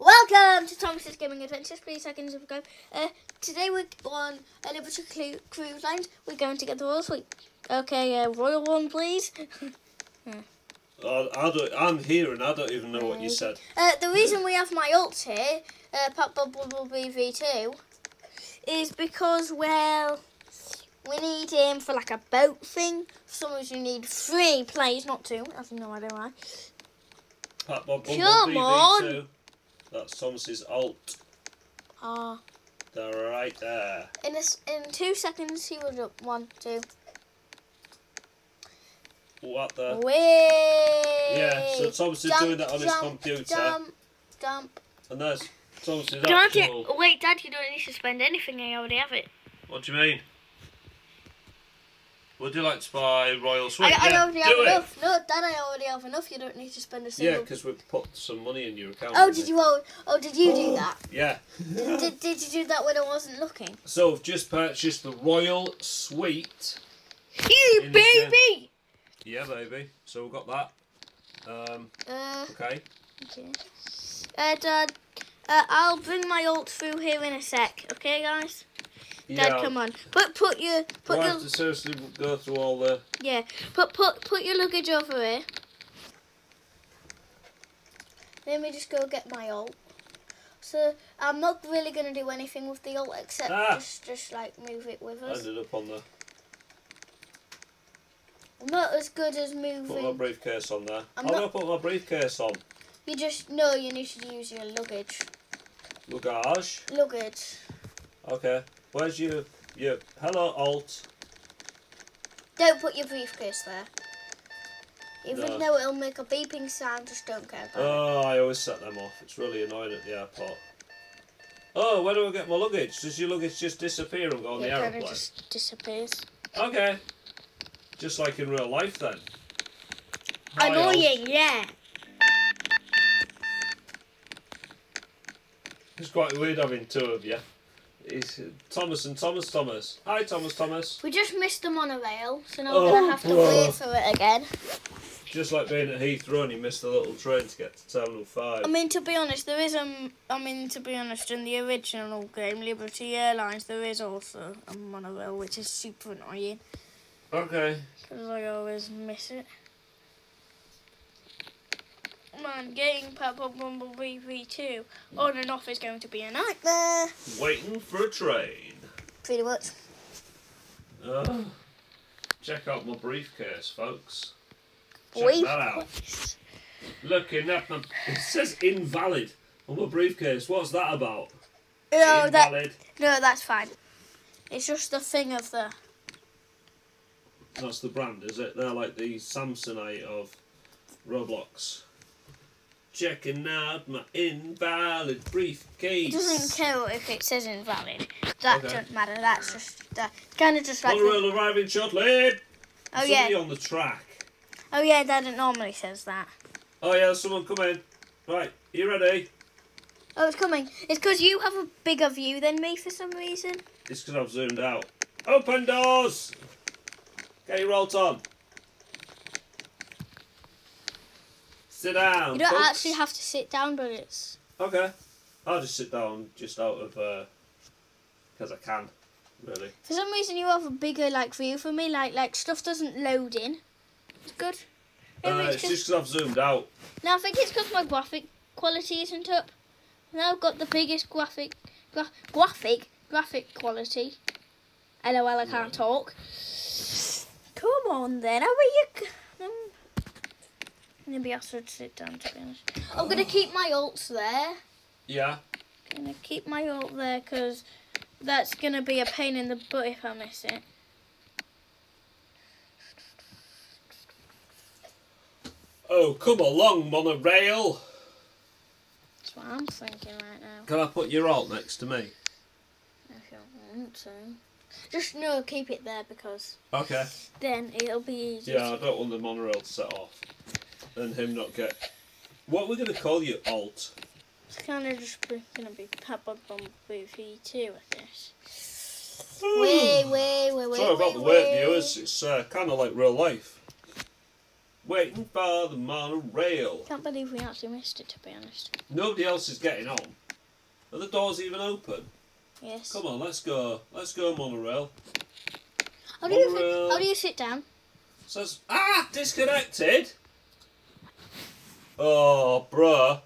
Welcome to Thomas's Gaming Adventures. Please like and subscribe. Today we're on Liberty Cruise Lines. We're going to get the Royal Suite. Okay, Royal one, please. I'm here and I don't even know what you said. The reason we have my alt here, Pat Bob Bumble Bumble B 2, is because, well, we need him for like a boat thing. For some reason you need 3 players, not 2. I have no idea why. Pat Bob Bumble B 2. That's Thomas's alt. Ah. They're right there. In 2 seconds, he was up. 1, 2. What the? Whee! Yeah, so Thomas is doing that on his computer. Dump. And there's Thomas's actual... Wait, Dad, you don't need to spend anything. I already have it. What do you mean? Would you like to buy Royal Suite? I already have enough. No, Dad, I already have enough. You don't need to spend a single... Yeah, because we've put some money in your account. Oh, did you do that? Yeah. did you do that when I wasn't looking? So I've just purchased the Royal Suite. You baby! Yeah, baby. So we've got that. Okay. Dad, I'll bring my alt through here in a sec. Okay, guys? Dad, yeah, come on. Put your. Have to seriously go through all the. Yeah, put your luggage over here. Let me just go get my alt. So I'm not really gonna do anything with the alt except just like move it with us. I ended up on the. I'm not as good as moving. Put my briefcase on there. I'm not gonna put my briefcase on. You need to use your luggage. Luggage. Okay. Where's your hello alt? Don't put your briefcase there. Even though it'll make a beeping sound, just don't care about it. I always set them off. It's really annoying at the airport. Oh, where do I get my luggage? Does your luggage just disappear and go on the aeroplane? It just disappears. Okay. Just like in real life then. Annoying, yeah. It's quite weird having 2 of you. It's Thomas and Thomas. Hi, Thomas. We just missed the monorail, so now we're going to have to wait for it again. Just like being at Heathrow and you missed the little train to get to Terminal 5. I mean, to be honest, in the original game, Liberty Airlines, there is also a monorail, which is super annoying. Okay. Because I always miss it. Man, getting Pat Bob Bumble B 2 on and off is going to be a nightmare. Waiting for a train. Pretty much. Check out my briefcase, folks. Check that out. Looking at them. It says invalid on my briefcase. What's that about? No, invalid. No, that's fine. It's just the thing of the... That's the brand, is it? They're like the Samsonite of Roblox. Checking out my invalid briefcase. It doesn't care if it says invalid. That doesn't matter. That's just kind of just like. Monorail arriving shortly. Somebody on the track. Oh yeah, Dad, it normally says that. Oh yeah, someone come in. Right, you ready? Oh, it's coming. It's because you have a bigger view than me for some reason. It's because I've zoomed out. Open doors. Okay, roll on. Sit down. You don't actually have to sit down, but it's... Okay. I'll just sit down just out of... Because I can, really. For some reason, you have a bigger, like, view for me. Like stuff doesn't load in. It's good. It's just because I've zoomed out. No, I think it's because my graphic quality isn't up. Now I've got the biggest graphic quality. LOL, I can't talk. Come on, then. How are you... I'm going to be asked to sit down, to be honest. I'm going to keep my alts there. Yeah. I'm going to keep my alt there because that's going to be a pain in the butt if I miss it. Oh, come along, monorail. That's what I'm thinking right now. Can I put your alt next to me? If you want to. Just, no, keep it there because... Okay. Then it'll be easy. Yeah, I don't want the monorail to set off. And him not get... What we're going to call you, alt? It's kind of just going to be Pat Bob Bumble B 2, I guess. Sorry about the wait, viewers. It's kind of like real life. waiting for the monorail. Can't believe we actually missed it, to be honest. Nobody else is getting on. Are the doors even open? Yes. Come on, let's go. Let's go, monorail. How do you sit down? Says, ah, disconnected. Oh, bruh.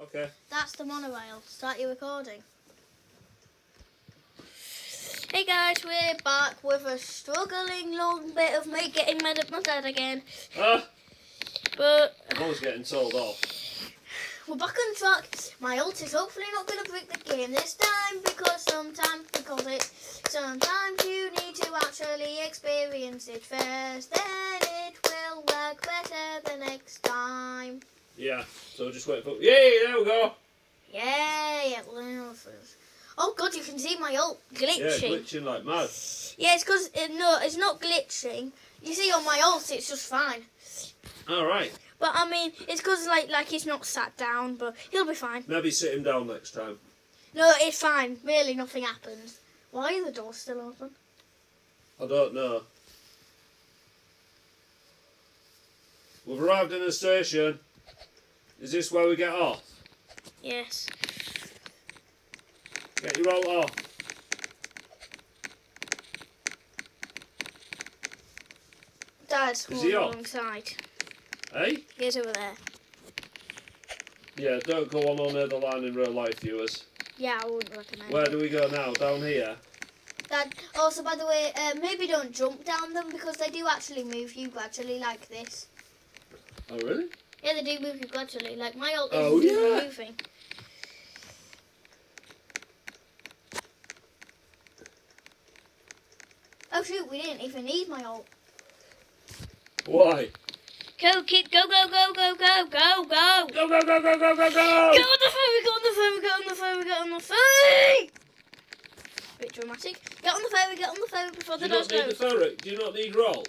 Okay. That's the monorail. Start your recording. Hey guys, we're back with a struggling long bit of me getting mad at my dad again. But I'm always getting told off. We're back on track. My ult is hopefully not going to break the game this time, because sometimes you need to actually experience it first, then it will work better the next time. Yeah, so just wait for... Yay, there we go! Yay, it will. Oh god, you can see my ult glitching. Yeah, glitching like mad. Yeah, it's because... No, it's not glitching. You see on my ult, it's just fine. Alright. But I mean, it's because like he's not sat down, but he'll be fine. Maybe sit him down next time. No, it's fine. Really, nothing happens. Why are the doors still open? I don't know. We've arrived in the station. Is this where we get off? Yes. Get your ult off. Dad's going alongside. Hey? He's over there. Yeah, don't go on near the line in real life, viewers. Yeah, I wouldn't recommend. Where do we go now? Down here? Dad, also, by the way, maybe don't jump down them, because they do actually move you gradually like this. Oh, really? Yeah, they do move you gradually. Like, my ult is moving. Oh, shoot, we didn't even need my ult. Why? Go, kid, go, go, go, go, go, go, go! Go, go, go, go, go, go, go! Get on the ferry, get on the ferry, get on the ferry, get on the ferry! A bit dramatic. Get on the ferry before the doors close. Do you not need the ferry? Do you not need roll?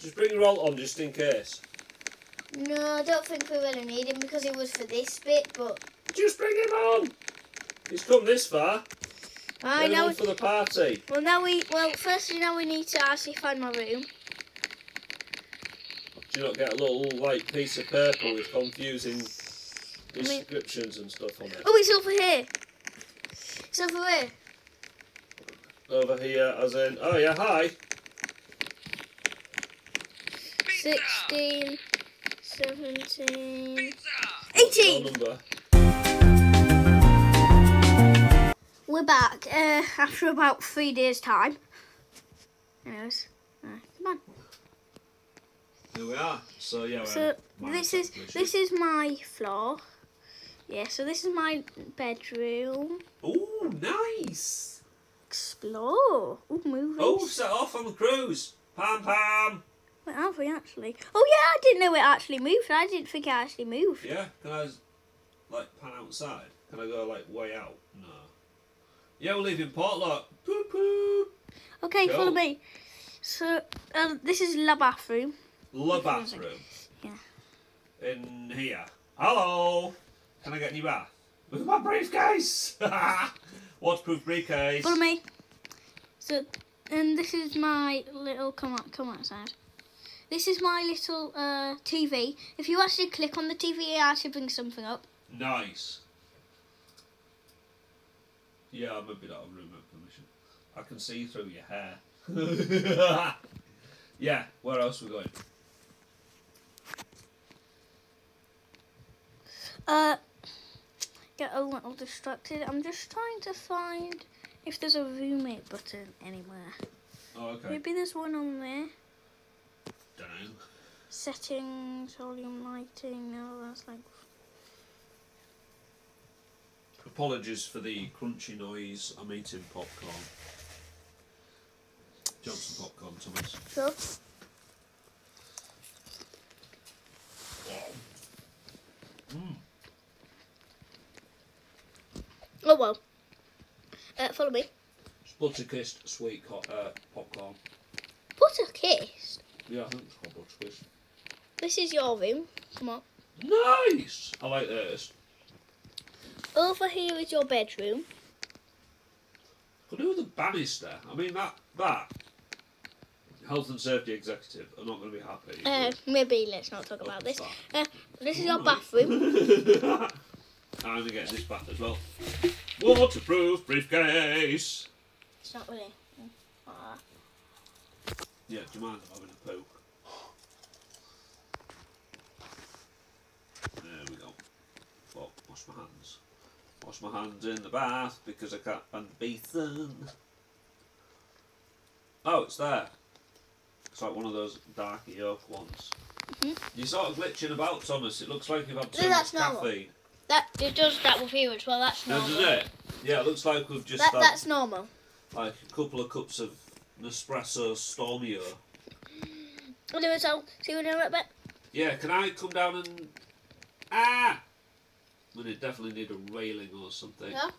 Just bring your roll on just in case. No, I don't think we really need him because it was for this bit, but... Just bring him on! He's come this far. Right, now for the party. Well, firstly, now we need to actually find my room. Do you not get a little like piece of paper with confusing descriptions and stuff on it? Oh, it's over here. It's over here. Over here, as in. Oh yeah, hi. 16, 17, pizza. 18. Number? We're back after about 3 days' time. Anyways, come on. Here we are. So yeah. So this is my floor. Yeah. So this is my bedroom. Oh, nice. Explore. Oh, movies. Oh, set off on the cruise. Pam pam. Wait, have we actually? Oh yeah, I didn't know it actually moved. I didn't think it actually moved. Yeah. Can I like pan outside? Can I go like way out? No. Yeah, we're leaving Portlock. Poop poop. Okay, cool. Follow me. So this is the bathroom. The bathroom. Yeah. In here. Hello. Can I get any bath? With my briefcase. Waterproof briefcase. Follow me. So, and this is my little. Come outside. This is my little TV. If you actually click on the TV, it actually brings something up. Nice. Yeah, maybe that'll remove permission. I can see through your hair. Yeah. Where else are we going? Get a little distracted. I'm just trying to find if there's a roommate button anywhere. Oh, okay. Maybe there's one on there. Don't know. Settings, volume, lighting. No, that's like. Apologies for the crunchy noise. I'm eating popcorn. Jump some popcorn, Thomas. Sure. Mmm. Oh well. Follow me. It's butter-kissed sweet popcorn. Butter-kissed? Yeah, I think it's called butter-kissed. This is your room. Come on. Nice! I like this. Over here is your bedroom. I know the banister. I mean, that health and safety executive are not going to be happy. Maybe let's not talk about this. This is our bathroom. I'm going to get this bath as well. Waterproof briefcase. It's not really. Yeah, do you mind having a poke? There we go. Oh, wash my hands. Wash my hands in the bath because I can't be beaten. Oh, it's there. It's like one of those darky oak ones. You're sort of glitching about, Thomas. It looks like you've had too much caffeine. That, it does that with you as well, that's normal. Does it? Yeah, it looks like we've just had... That's normal. Like a couple of cups of Nespresso Stormio. Anyway, so, see you in a little bit. Yeah, can I come down and... Ah! I mean, it definitely need a railing or something. Yeah?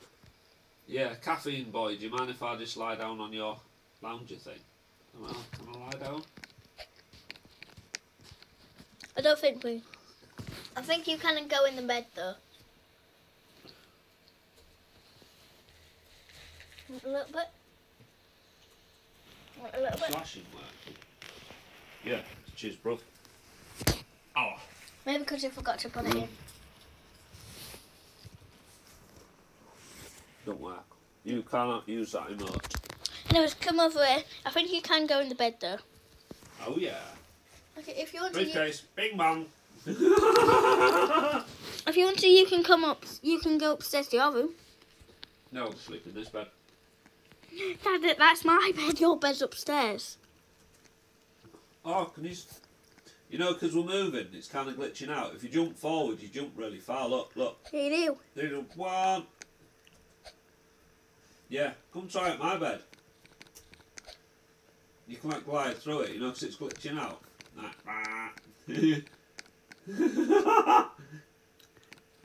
Yeah, caffeine boy, do you mind if I just lie down on your lounger thing? Can I lie down? I don't think we... I think you can go in the bed, though. A little bit. A little bit. Flashing work. Yeah, cheers, bro. Oh. Maybe because you forgot to put it in. Don't work. You cannot use that emote. Anyways, come over here. I think you can go in the bed, though. Oh, yeah. Okay, if you want to... Briefcase, big man. If you want to, you can come up. You can go upstairs to your room. No, I'll sleep in this bed. Dad, that's my bed. Your bed's upstairs. Oh, can you? You know, because we're moving, it's kind of glitching out. If you jump forward, you jump really far. Look, look. You do. You jump one. Yeah, come try out my bed. You can't glide through it, you know, because it's glitching out. Nah.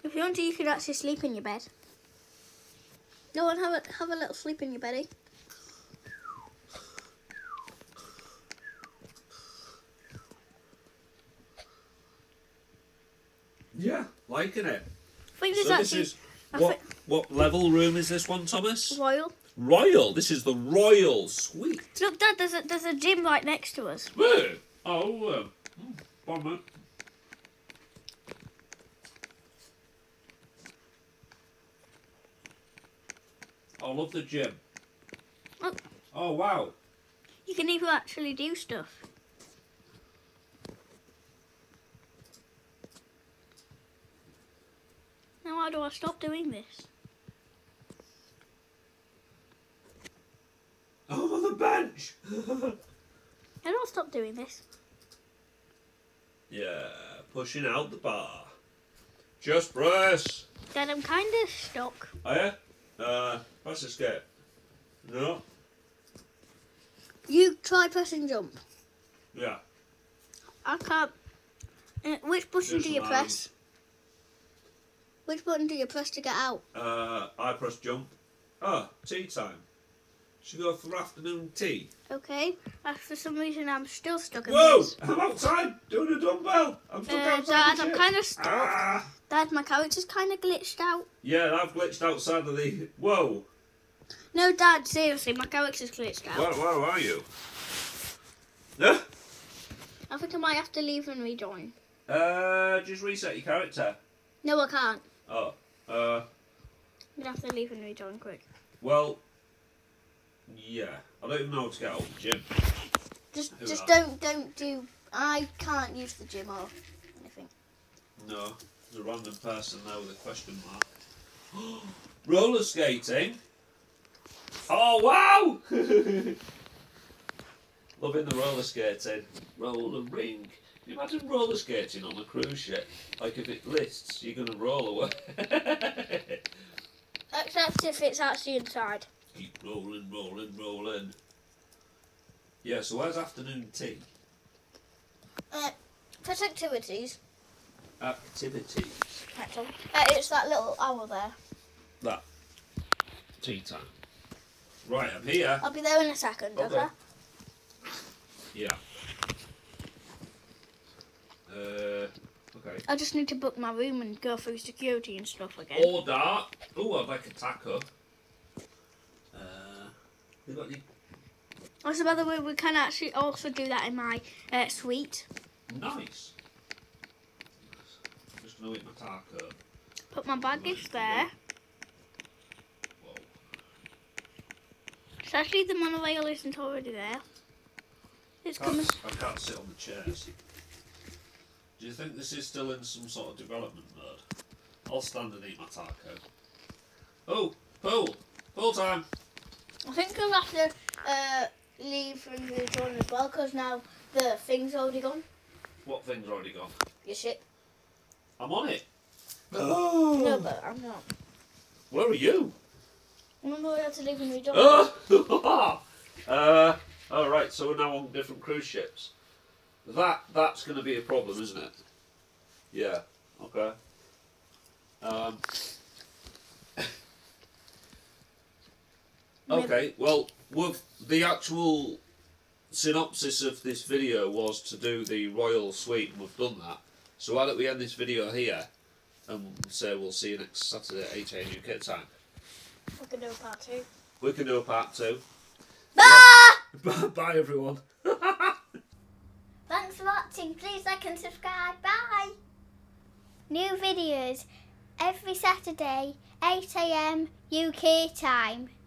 If you want to, you could actually sleep in your bed. No one have a little sleep in your beddy. Yeah, liking it. I think this actually, this is what level room is this one, Thomas? Royal. Royal. This is the Royal Suite. Look, Dad, there's a gym right next to us. Really? Oh, bummer. I love the gym. Oh. Oh, wow. You can even actually do stuff. Now why do I stop doing this? I'm on the bench! I don't stop doing this. Yeah, pushing out the bar. Just press! Dad, I'm kind of stuck. Are you? Press escape. No. You try pressing jump. Yeah. I can't. Which button do you press? Which button do you press to get out? I press jump. Oh, tea time. Should we go for afternoon tea? Okay. For some reason, I'm still stuck in this. Whoa! I'm outside doing a dumbbell. I'm stuck outside. Dad, I'm kind of stuck. Ah. Dad, my character's kind of glitched out. Yeah, I've glitched outside of the... Whoa! No, Dad, seriously, my character's glitched out. Where are you? Huh? I think I might have to leave and rejoin. Just reset your character. No, I can't. Oh. I'm going to have to leave and rejoin quick. Well... Yeah, I don't even know how to get out of the gym. Just don't do. I can't use the gym or anything. No, there's a random person there with a question mark. Roller skating. Oh wow! Loving the roller skating. Roll and ring. Can you imagine roller skating on a cruise ship? Like if it lists, you're gonna roll away. Except if it's actually inside. Keep rolling, rolling, rolling. Yeah, so where's afternoon tea? Pet activities. Activities? It's that little hour there. That. Tea time. Right, I'm here. I'll be there in a second, okay? Yeah. Okay. I just need to book my room and go through security and stuff again. All that. Oh, I'd like a taco. You got any? Also, by the way, we can actually also do that in my suite. Nice. I'm just going to eat my taco. Put my baggage there. Whoa. So actually the monorail isn't already there. It's coming. I can't sit on the chairs. Do you think this is still in some sort of development mode? I'll stand and eat my taco. Oh, pool! Pool time! I think I'll have to leave and rejoin as well, because now the thing's already gone. What thing's already gone? Your ship. I'm on it. Oh. No, but I'm not. Where are you? Remember we had to leave and rejoin. Oh! All right, so we're now on different cruise ships. That's going to be a problem, isn't it? Yeah. Okay. Okay. Well, the actual synopsis of this video was to do the Royal Suite, and we've done that. So why don't we end this video here? And so we'll see you next Saturday at 8 a.m. UK time. We can do a part 2. We can do a part 2. Bye! Yeah. Bye everyone. Thanks for watching. Please like and subscribe. Bye! New videos every Saturday, 8 a.m. UK time.